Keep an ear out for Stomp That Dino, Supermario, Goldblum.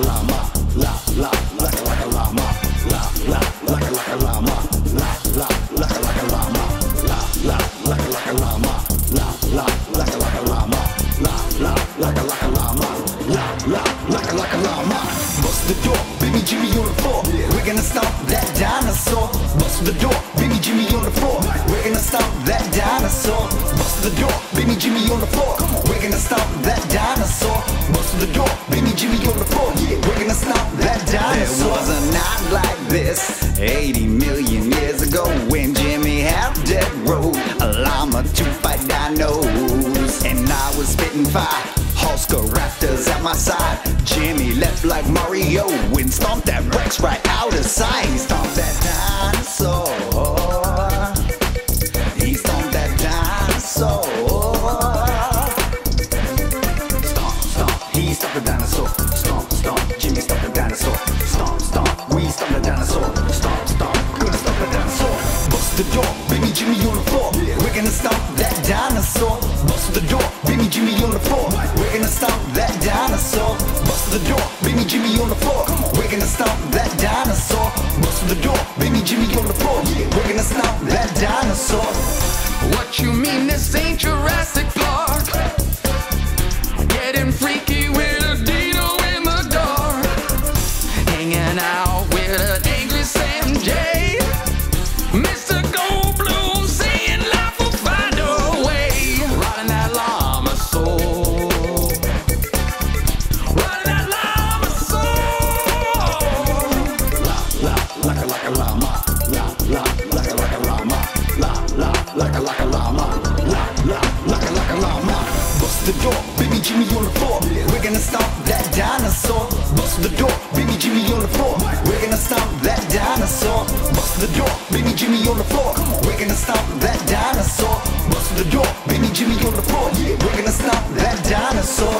Bust the door, baby Jimmy on the floor. We're gonna stomp that dinosaur. Bust the door, baby Jimmy on the floor. We're gonna stomp that dinosaur. Bust the door, baby Jimmy on the floor. We're gonna stomp that dinosaur. Bust the door, baby Jimmy on the floor. We're gonna stomp that dinosaur. There was a night like this 80 million years ago when Jimmy half-dead rode a llama to fight dinos, and I was spitting fire. Raptors at my side. Jimmy left like Mario and stomped that Rex right out of sight. He stomped that dinosaur. He stomped that dinosaur. Stomp, stomp, he stomped the dinosaur. Stomp, stomp, Jimmy stomped the dinosaur. Stomp, stomp, we stomped the dinosaur. Stomp, stomp, gonna stomp the dinosaur. Bust the door, baby Jimmy on the floor. We're gonna stomp that dinosaur. Bust the door, baby Jimmy on the floor. We're gonna stomp that dinosaur. Bust the door, baby Jimmy on the floor. We're gonna stomp that dinosaur. Bust the door, baby Jimmy on the floor. We're gonna stomp that dinosaur. What you mean this ain't Jurassic Park? Getting freaky with a dino in the dark, hanging out with an angry Sam J. Mr. Goldblum saying life will find a way. Riding that llama soul. Bust the door, baby Jimmy on the floor. We're gonna stomp that dinosaur. Bust the door, baby Jimmy on the floor. We're gonna stomp that dinosaur. Bust the door, baby Jimmy on the floor. We're gonna stomp that dinosaur. Bust the door, baby Jimmy on the floor. We're gonna stomp that dinosaur.